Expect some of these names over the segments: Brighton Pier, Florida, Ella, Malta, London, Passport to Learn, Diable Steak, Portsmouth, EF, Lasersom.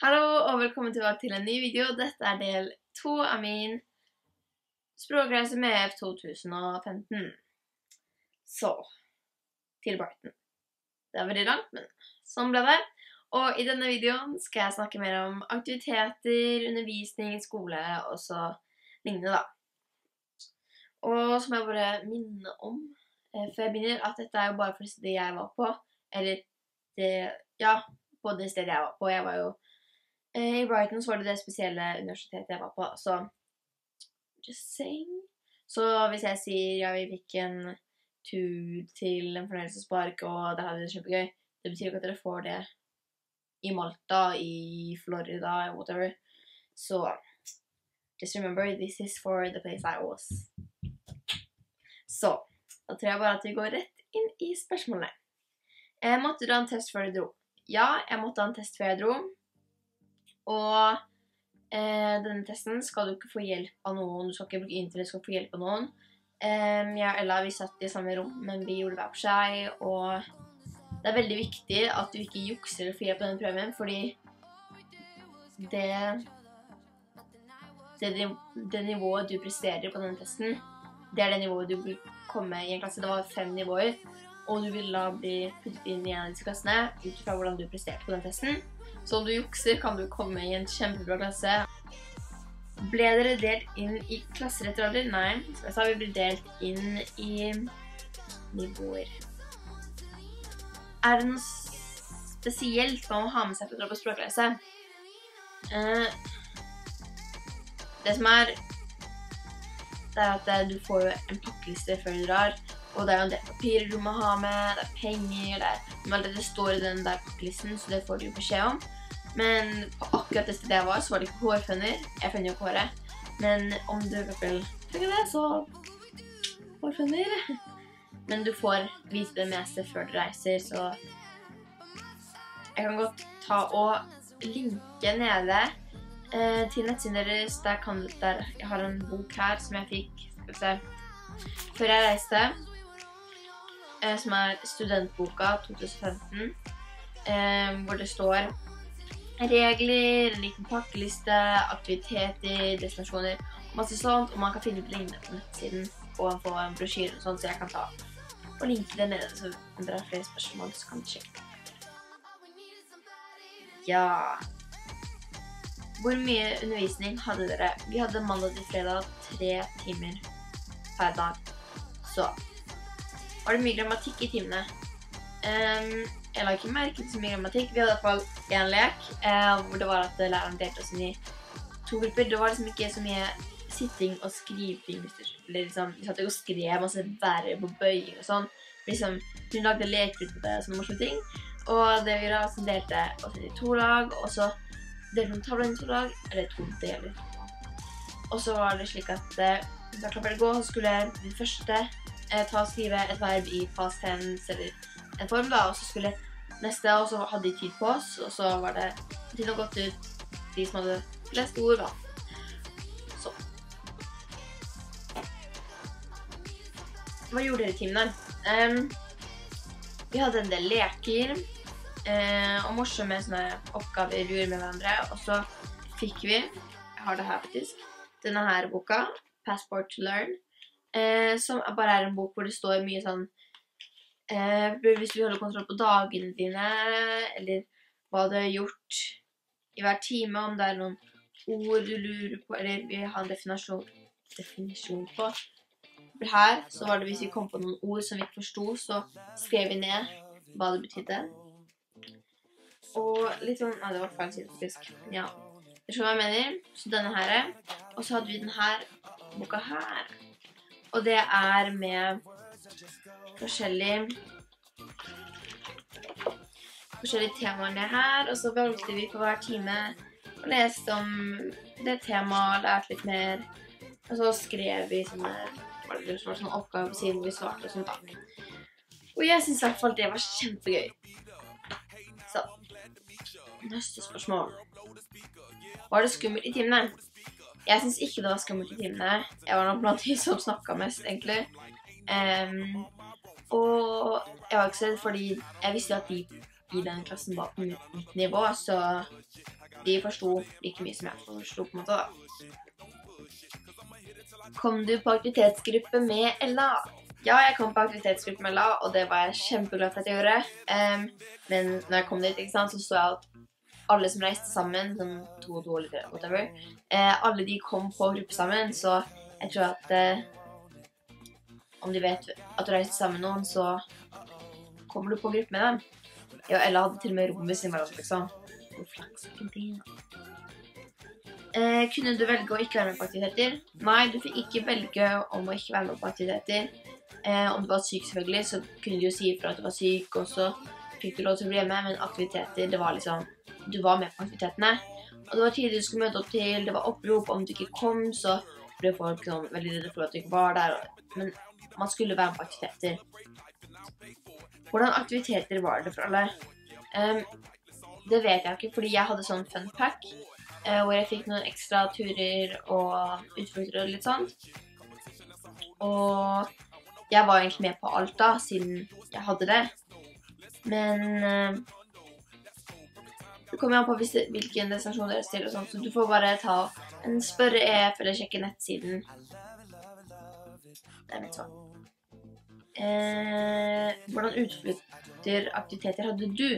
Hallo og velkommen tilbake til en ny video. Dette er del 2 av min språkreise med EF 2015. Så, til Brighton. Det er veldig langt, men sånn ble det. Og i denne videoen skal jeg snakke mer om aktiviteter, undervisning, skole og så lignende da. Og så må jeg bare minne om, for jeg begynner at dette er jo bare for det stedet jeg var på. Eller, på det stedet jeg var på. Jeg var jo i Brighton, så var det det spesielle universitetet jeg var på, så just saying. Så hvis jeg sier, ja, vi fikk en tur til en fornøyelsespark, og der hadde vi det kjempegøy, det betyr ikke at dere får det i Malta, i Florida, whatever. Så, just remember, this is for the place I was. Så, da tror jeg bare at vi går rett inn i spørsmålene. Måtte du ha en test før du dro? Ja, jeg måtte ha en test før jeg dro. Og denne testen skal du ikke få hjelp av noen. Du skal ikke bruke internett, du skal få hjelp av noen. Jeg og Ella, vi satt i samme rom, men vi gjorde hver for seg. Og det er veldig viktig at du ikke jukser eller får hjelp av den prøven, fordi det nivået du presterer på denne testen, det er det nivået du vil komme i en klasse. Det var 5 nivåer, og du vil da bli puttet inn i en av disse klassene ut fra hvordan du presterte på den testen. Så om du jukser, kan du komme i en kjempebra klasse. Ble dere delt inn i klasser etter alder? Nei, som jeg sa, vi ble delt inn i nivåer. Er det noe spesielt man må ha med seg for å dra på språkreise? Det som er, det er at du får en pakkeliste før du drar. Og det er jo en del papirer du må ha med, det er penger, det står i den der pakkelisten, så det får du jo beskjed om. Men på akkurat det stedet jeg var, så var det ikke hårfønner. Jeg fønner jo ikke håret. Men om du vil fønne det, så hårfønner. Men du får vite det meste før du reiser, så jeg kan godt ta og linke nede til nettsiden deres. Jeg har en bok her som jeg fikk, skal vi se, før jeg reiste, som er studentboka 2015, hvor det står regler, en liten pakkeliste, aktiviteter, destinasjoner, masse sånt, og man kan finne ut lignende på nettsiden, og man får en brosjyr og sånt, så jeg kan ta og linke det nede, så om dere har flere spørsmål, så kan du sjekke. Ja. Hvor mye undervisning hadde dere? Vi hadde mandag til fredag 3 timer per dag, så var det mye grammatikk i timene. Jeg la ikke merke til så mye grammatikk. Vi hadde i hvert fall en lek, hvor det var at læreren delte oss inn i 2 grupper. Det var liksom ikke så mye sitting og skriving. Liksom, vi satt ikke og skrev masse verb og bøying og sånn. Liksom, hun lagde leker ut på det, sånne morsomme ting. Og det vi gjorde, så delte oss i 2 lag, og så delte hun tavlen i 2 lag, eller 2 deler. Og så var det slik at da klapper det gå, så skulle den første ta og skrive et verb i past tense eller en form da, og så skulle neste, og så hadde de tid på oss, og så var det tiden gått ut, de som hadde flest ord da. Så. Hva gjorde dere i timen der? Vi hadde en del leker, og morsomme sånne oppgaver vi gjorde med hverandre, og så fikk vi, jeg har det her faktisk, denne her boka, Passport to Learn, som bare er en bok hvor det står mye sånn hvis du holder kontroll på dagene dine, eller hva du har gjort i hver time, om det er noen ord du lurer på, eller vi har en definisjon på. For her så var det hvis vi kom på noen ord som vi ikke forstod, så skrev vi ned hva det betydde. Og litt sånn, nei, det var feil siden faktisk, ja. Det er sånn jeg mener, så denne her er, og så hadde vi den her boka her. Og det er med forskjellige temaer ned her, og så valgte vi på hver time og leste om det temaet, lærte litt mer, og så skrev vi sånne oppgaver på siden hvor vi svarte og sånt da. Og jeg synes i hvert fall det var kjempegøy. Så, neste spørsmål. Var det skummelt i timene? Jeg synes ikke det var skummelt i timene. Jeg var nok blant de som snakket mest, egentlig. Og jeg var ikke så redd, fordi jeg visste at de i den klassen var på mitt nivå, så de forsto like mye som jeg forsto på en måte da. Kom du på aktivitetsgruppe med Ella? Ja, jeg kom på aktivitetsgruppe med Ella, og det var jeg kjempeglad for at jeg gjorde. Men når jeg kom dit, ikke sant, så jeg at alle som reiste sammen, sånn to og to eller tre, whatever, alle de kom på gruppe sammen, så jeg tror at om de vet at du reiser sammen noen, så kommer du på gruppe med dem. Jeg og Ella hadde til og med rommet sin hverandre, liksom. Hvor flaks er ikke det? Kunne du velge å ikke være med på aktiviteter? Nei, du fikk ikke velge om å ikke være med på aktiviteter. Om du var syk selvfølgelig, så kunne du jo si for at du var syk, og så fikk du lov til å bli med, men aktiviteter, det var liksom, du var med på aktivitetene. Og det var tidlig du skulle møte opp til, det var opprop, om du ikke kom, så ble folk sånn veldig redde for at du ikke var der, men man skulle være med på aktiviteter. Hvordan aktiviteter var det for alle? Det vet jeg ikke, fordi jeg hadde sånn fun pack, hvor jeg fikk noen ekstra turer og utflukter og litt sånt. Og jeg var egentlig med på alt da, siden jeg hadde det. Men det kommer an på hvilken destinasjon dere stiller og sånt, så du får bare ta en spørre EF eller sjekke nettsiden. Det er mitt svar. Hvordan utflukter aktiviteter hadde du?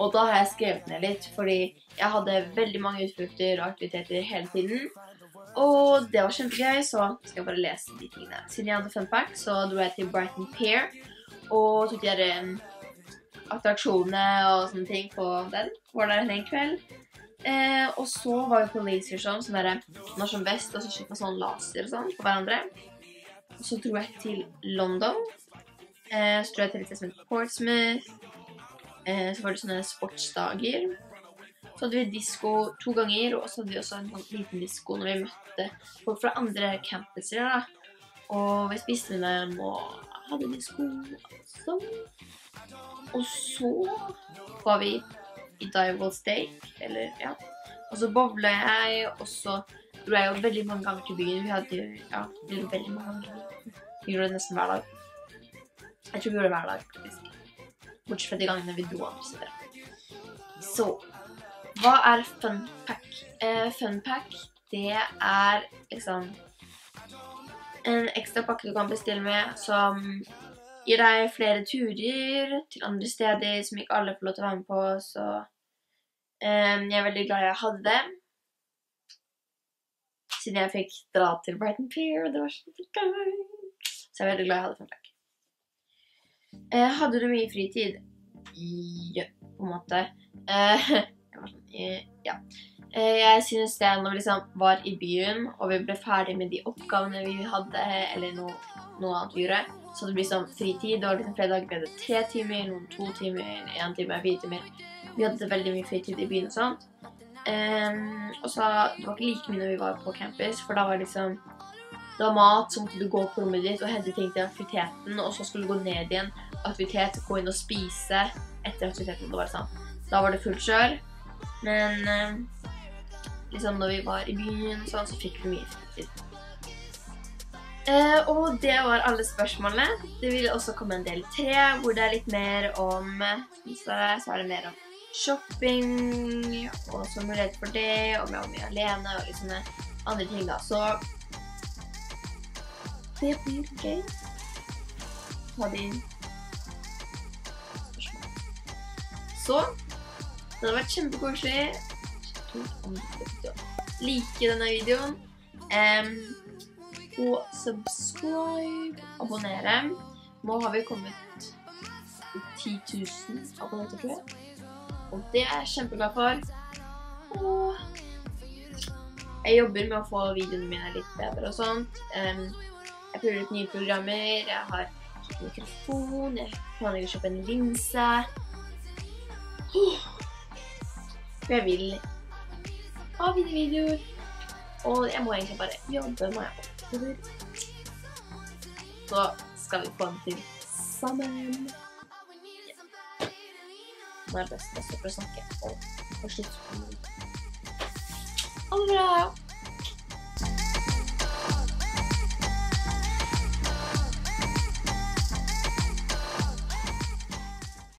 Og da har jeg skrevet ned litt, fordi jeg hadde veldig mange utflukter og aktiviteter hele tiden. Og det var kjempegøy, så skal jeg bare lese de tingene. Siden jeg hadde funpack, så dro jeg til Brighton Pier, og tok de attraksjonene og sånne ting på den. Var der en kveld. Og så var vi på Lasersom, sånn der norsk vest, og så kjøpte sånn laser og sånn på hverandre. Og så dro jeg til London. Så dro jeg til litt som heter Portsmouth. Så var det sånne sportsdager. Så hadde vi disco 2 ganger, og så hadde vi også en liten disco når vi møtte folk fra andre campuser da. Og vi spiste med dem og hadde disco sånn. Og så var vi i Diable Steak, eller ja. Og så boblet jeg, og så dro jeg jo veldig mange ganger til byen. Vi hadde jo, ja, vi gjorde veldig mange ganger. Vi gjorde det nesten hver dag. Jeg tror vi gjorde det hver dag, faktisk. Bortsett fra de gangene vi dro andre steder. Så, hva er fun pack? Fun pack, det er liksom en ekstra pakke du kan bestille med, som gir deg flere turer til andre steder som ikke alle får lov til å være med på, så jeg er veldig glad jeg hadde det. Siden jeg fikk dra til Brighton Pier, det var så gøy. Så jeg er veldig glad jeg hadde fun pack. Hadde du mye fritid? Ja, på en måte. Ja. Jeg synes det når vi liksom var i byen, og vi ble ferdig med de oppgavene vi hadde, eller noe annet vi gjorde, så det blir sånn fritid, det var liksom flere dager, vi hadde 3 timer, noen 2 timer, 1 time, 4 timer. Vi hadde veldig mye fritid i byen og sånt. Og så, det var ikke like mye når vi var på campus, for da var det liksom, det var mat, så måtte du gå på rommet ditt og hente ting til aktiviteten, og så skulle du gå ned igjen aktivitet, gå inn og spise etter aktiviteten, det var sånn. Da var det fullt kjør, men liksom når vi var i byen sånn, så fikk vi mye fritid. Og det var alle spørsmålene. Det vil også komme en del 3, hvor det er litt mer om, så er det mer om shopping, og så mulighet for det, og med å mye alene, og liksom andre ting da, så det blir gøy. Ta din spørsmål. Så, det hadde vært kjempekoselig. Like denne videoen. Og subscribe, abonnere. Nå har vi kommet 10 000 abonnenter, tror jeg. Og det er jeg kjempeglad for. Og jeg jobber med å få videoene mine litt bedre og sånt. Jeg prøver ut nye programmer, jeg har kjøpt mikrofon, jeg planlegger å kjøpe en linse. For jeg vil ha mine videoer, og jeg må egentlig bare jobbe meg oppover. Så skal vi få den til sammen. Ja. Nå er det best å snakke og slutte på den. Ha det bra!